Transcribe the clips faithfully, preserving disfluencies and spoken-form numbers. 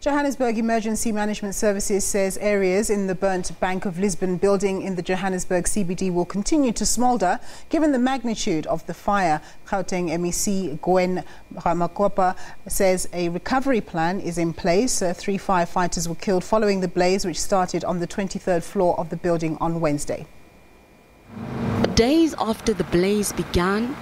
Johannesburg Emergency Management Services says areas in the burnt Bank of Lisbon building in the Johannesburg C B D will continue to smoulder given the magnitude of the fire. Gauteng M E C Gwen Ramokgopa says a recovery plan is in place. Uh, three firefighters were killed following the blaze, which started on the twenty-third floor of the building on Wednesday. Days after the blaze began,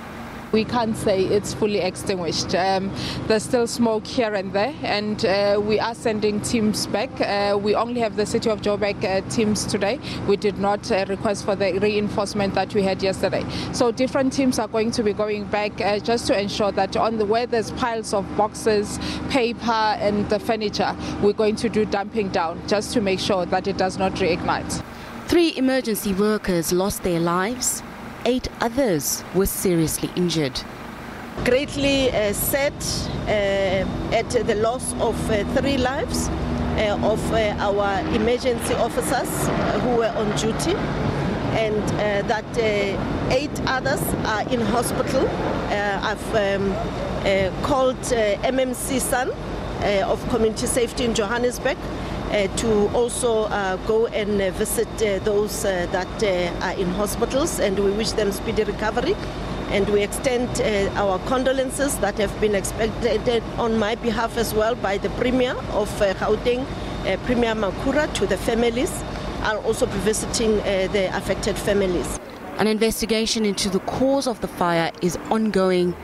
we can't say it's fully extinguished. Um, there's still smoke here and there, and uh, we are sending teams back. Uh, we only have the City of Joburg uh, teams today. We did not uh, request for the reinforcement that we had yesterday. So different teams are going to be going back uh, just to ensure that on the where there's piles of boxes, paper and the furniture, we're going to do dumping down just to make sure that it does not reignite. Three emergency workers lost their lives. Eight others were seriously injured. Greatly uh, sad uh, at the loss of uh, three lives uh, of uh, our emergency officers who were on duty, and uh, that uh, eight others are in hospital. Uh, I've um, uh, called uh, M M C Sun uh, of Community Safety in Johannesburg Uh, to also uh, go and uh, visit uh, those uh, that uh, are in hospitals, and we wish them speedy recovery, and we extend uh, our condolences that have been expected on my behalf as well by the Premier of uh, Gauteng, uh, Premier Makura, to the families. I'll also be visiting uh, the affected families. An investigation into the cause of the fire is ongoing,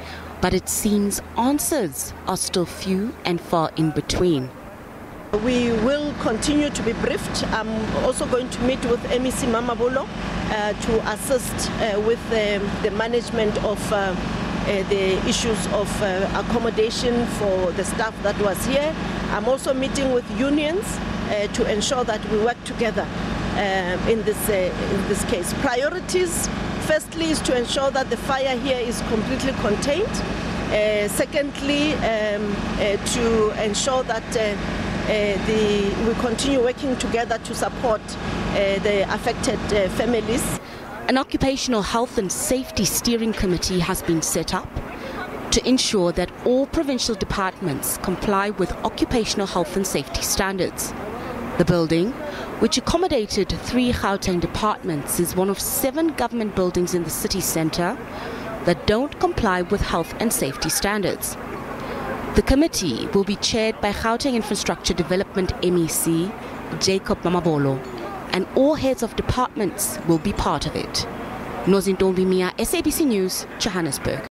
but it seems answers are still few and far in between. We will continue to be briefed. I'm also going to meet with M E C Mamabolo uh, to assist uh, with uh, the management of uh, uh, the issues of uh, accommodation for the staff that was here. I'm also meeting with unions uh, to ensure that we work together uh, in this, uh, in this case. Priorities, firstly, is to ensure that the fire here is completely contained. Uh, secondly, um, uh, to ensure that uh, Uh, the, we continue working together to support uh, the affected uh, families. An Occupational Health and Safety Steering Committee has been set up to ensure that all provincial departments comply with occupational health and safety standards. The building, which accommodated three Gauteng departments, is one of seven government buildings in the city centre that don't comply with health and safety standards. The committee will be chaired by Gauteng Infrastructure Development M E C, Jacob Mamabolo, and all heads of departments will be part of it. Nozintombi Mia, S A B C News, Johannesburg.